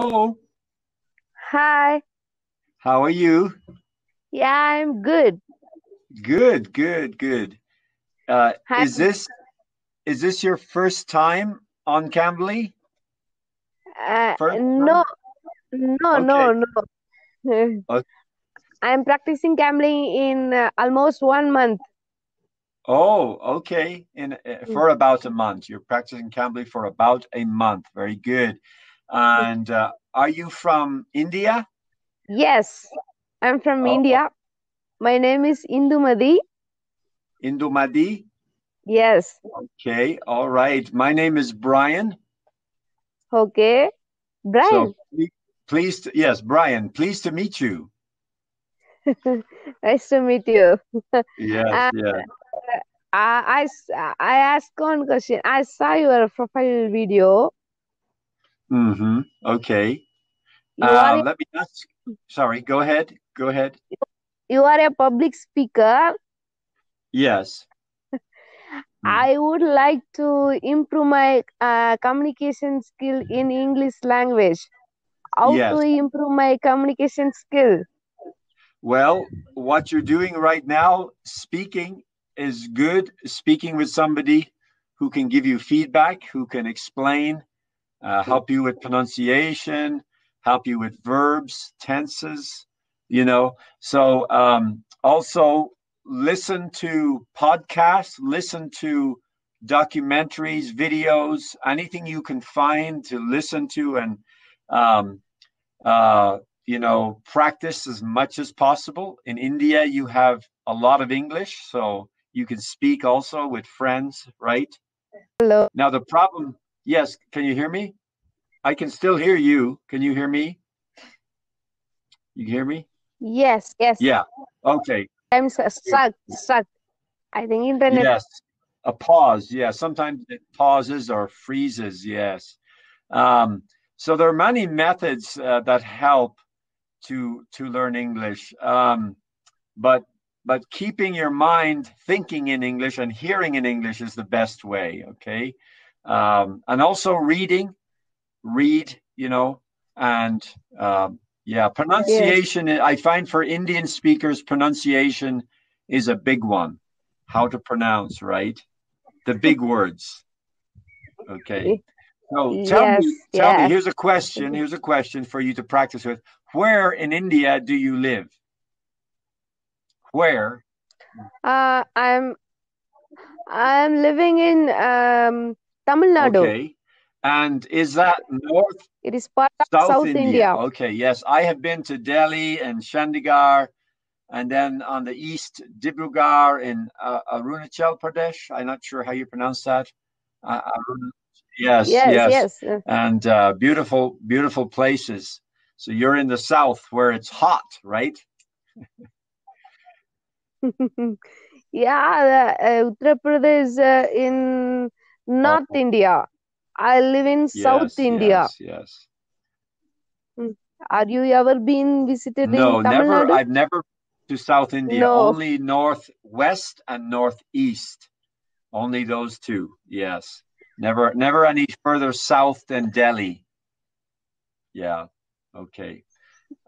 Hello. Hi. How are you? Yeah, I'm good. Good. Is this your first time on Cambly? No. Okay. I'm practicing Cambly in almost 1 month. Oh, okay. For about a month. You're practicing Cambly for about a month. Very good. And are you from India? Yes, I'm from India. My name is Indumadhi. Indumadhi? Yes. Okay, all right. My name is Brian. Okay. Brian. So, Brian, pleased to meet you. Nice to meet you. Yes. I ask one question. I saw your profile video. Mm-hmm. Okay. Let me ask. Sorry, go ahead. You are a public speaker. Yes. I would like to improve my communication skill in English language. How to improve my communication skill? Well, what you're doing right now, speaking is good. Speaking with somebody who can give you feedback, who can explain, help you with pronunciation, help you with verbs, tenses, So also listen to podcasts, listen to documentaries, videos, anything you can find to listen to and, practice as much as possible. In India, you have a lot of English, so you can speak also with friends, right? Hello. Now the problem... Yes, can you hear me? I can still hear you. Can you hear me? You hear me? Yes. Yeah, okay. I'm stuck. I think internet... Yes, a pause. Yeah, sometimes it pauses or freezes, yes. So there are many methods that help to learn English. But keeping your mind thinking in English and hearing in English is the best way, okay? And also read, and pronunciation. Yes. I find for Indian speakers, pronunciation is a big one. How to pronounce, right? The big words. Okay. So tell me, here's a question for you to practice with. Where in India do you live? Where? I'm living in, Tamil Nadu. Okay. And is that north? It is part of South India. Okay, yes. I have been to Delhi and Chandigarh, and then on the east, Dibrugarh in Arunachal Pradesh. I'm not sure how you pronounce that. Yes. And beautiful, beautiful places. So you're in the south where it's hot, right? Uttar Pradesh in... North India. I live in South India. Yes. Are you ever been visited in Tamil Nadu? No, I've never to South India. No. Only northwest and northeast. Only those two. Yes. Never any further south than Delhi. Yeah. Okay.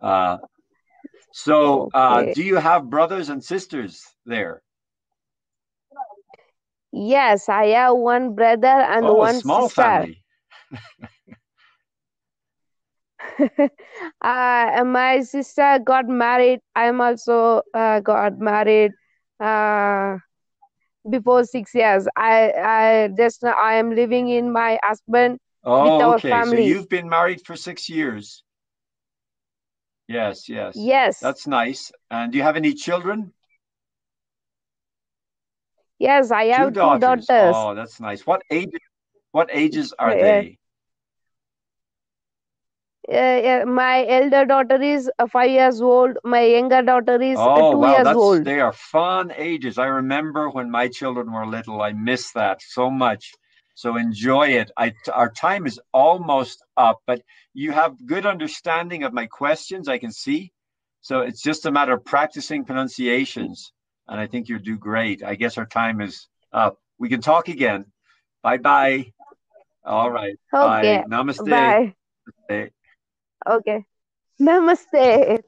Do you have brothers and sisters there? Yes, I have one brother and one small sister. Family. My sister got married. I'm also got married before 6 years. I am living in my husband with our family. So you've been married for 6 years. Yes. That's nice. And do you have any children? Yes, I have two daughters. Oh, that's nice. What ages are they? My elder daughter is 5 years old. My younger daughter is 2 years old. They are fun ages. I remember when my children were little. I miss that so much. So enjoy it. Our time is almost up, but you have good understanding of my questions, I can see. So it's just a matter of practicing pronunciations. And I think you do great. I guess our time is up. We can talk again. Bye-bye. All right. Okay. Bye. Namaste. Bye. Namaste. Okay. Namaste.